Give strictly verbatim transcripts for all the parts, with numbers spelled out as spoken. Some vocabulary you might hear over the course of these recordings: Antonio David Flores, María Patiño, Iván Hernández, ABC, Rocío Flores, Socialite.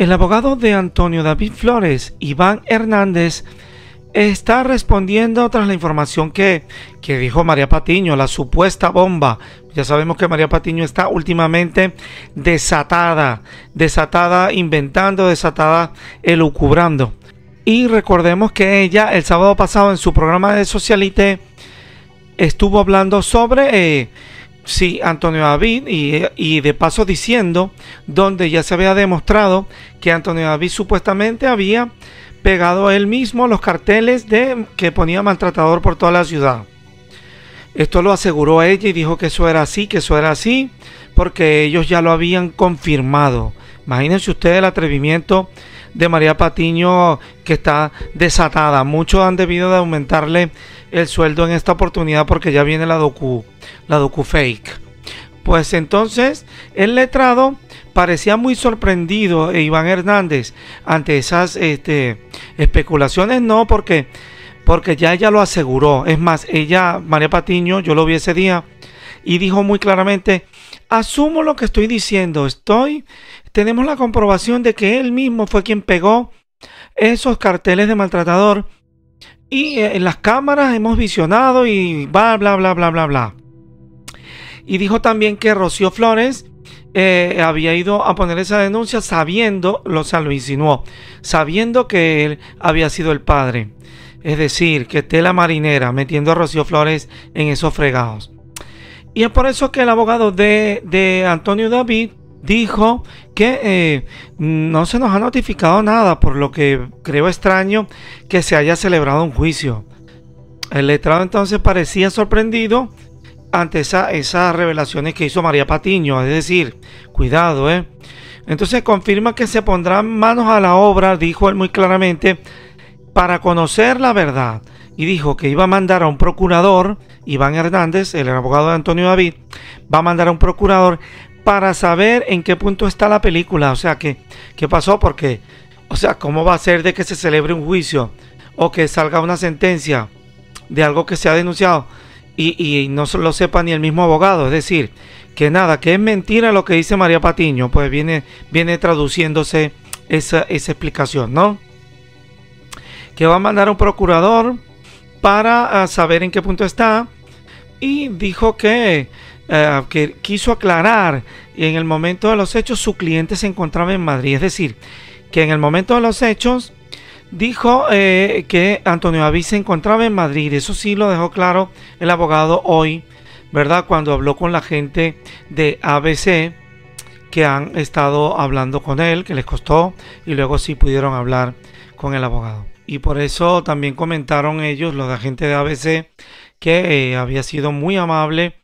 El abogado de Antonio David Flores, Iván Hernández, está respondiendo tras la información que, que dijo María Patiño, la supuesta bomba. Ya sabemos que María Patiño está últimamente desatada, desatada inventando, desatada elucubrando. Y recordemos que ella el sábado pasado en su programa de Socialite estuvo hablando sobre... Eh, Sí, Antonio David y, y de paso diciendo donde ya se había demostrado que Antonio David supuestamente había pegado él mismo los carteles de que ponía maltratador por toda la ciudad. Esto lo aseguró ella y dijo que eso era así, que eso era así, porque ellos ya lo habían confirmado. Imagínense ustedes el atrevimiento de María Patiño, que está desatada. Muchos han debido de aumentarle el sueldo en esta oportunidad porque ya viene la docu, la docu fake. Pues entonces el letrado parecía muy sorprendido, e Iván Hernández, ante esas este, especulaciones. No, porque, porque ya ella lo aseguró. Es más, ella, María Patiño, yo lo vi ese día y dijo muy claramente: asumo lo que estoy diciendo, estoy... Tenemos la comprobación de que él mismo fue quien pegó esos carteles de maltratador y en las cámaras hemos visionado y bla, bla, bla, bla, bla, bla. Y dijo también que Rocío Flores eh, había ido a poner esa denuncia sabiendo, o sea, lo insinuó, sabiendo que él había sido el padre. Es decir, que tela marinera, metiendo a Rocío Flores en esos fregados. Y es por eso que el abogado de, de Antonio David dijo que eh, no se nos ha notificado nada, por lo que creo extraño que se haya celebrado un juicio. El letrado entonces parecía sorprendido ante esa, esas revelaciones que hizo María Patiño. Es decir, cuidado, ¿eh? Entonces confirma que se pondrán manos a la obra, dijo él muy claramente, para conocer la verdad. Y dijo que iba a mandar a un procurador, Iván Hernández, el abogado de Antonio David, va a mandar a un procurador para saber en qué punto está la película. O sea, ¿qué, qué pasó? Porque, o sea, ¿cómo va a ser de que se celebre un juicio o que salga una sentencia de algo que se ha denunciado y, y no lo sepa ni el mismo abogado? Es decir, que nada, que es mentira lo que dice María Patiño. Pues viene, viene traduciéndose esa, esa explicación, ¿no? Que va a mandar a un procurador para saber en qué punto está. Y dijo que... Uh, que quiso aclarar, y en el momento de los hechos su cliente se encontraba en Madrid. Es decir, que en el momento de los hechos dijo eh, que Antonio David se encontraba en Madrid. Eso sí lo dejó claro el abogado hoy, ¿verdad? Cuando habló con la gente de A B C, que han estado hablando con él, que les costó, y luego sí pudieron hablar con el abogado. Y por eso también comentaron ellos, los de la gente de A B C, que eh, había sido muy amable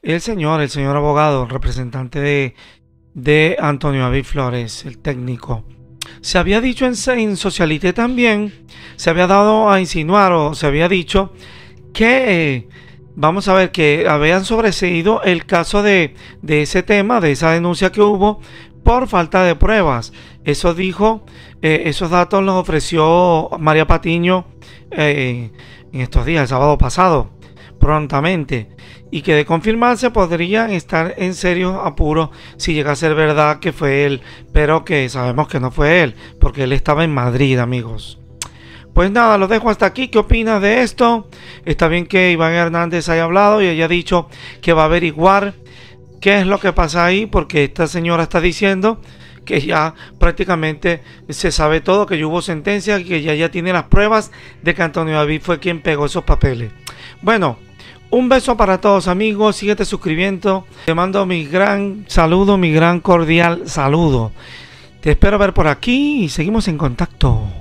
El señor, el señor abogado, representante de, de Antonio David Flores, el técnico. Se había dicho en, en Socialite también, se había dado a insinuar o se había dicho que, eh, vamos a ver, que habían sobreseído el caso de, de ese tema, de esa denuncia que hubo, por falta de pruebas. Eso dijo, eh, esos datos los ofreció María Patiño eh, en estos días, el sábado pasado, prontamente. Y que de confirmarse podrían estar en serios apuros si llega a ser verdad que fue él, pero que sabemos que no fue él, porque él estaba en Madrid, amigos. Pues nada, los dejo hasta aquí. ¿Qué opinas de esto? Está bien que Iván Hernández haya hablado y haya dicho que va a averiguar qué es lo que pasa ahí, porque esta señora está diciendo que ya prácticamente se sabe todo, que ya hubo sentencia, que ya, ya tiene las pruebas de que Antonio David fue quien pegó esos papeles. Bueno, un beso para todos, amigos, síguete suscribiendo, te mando mi gran saludo, mi gran cordial saludo. Te espero ver por aquí y seguimos en contacto.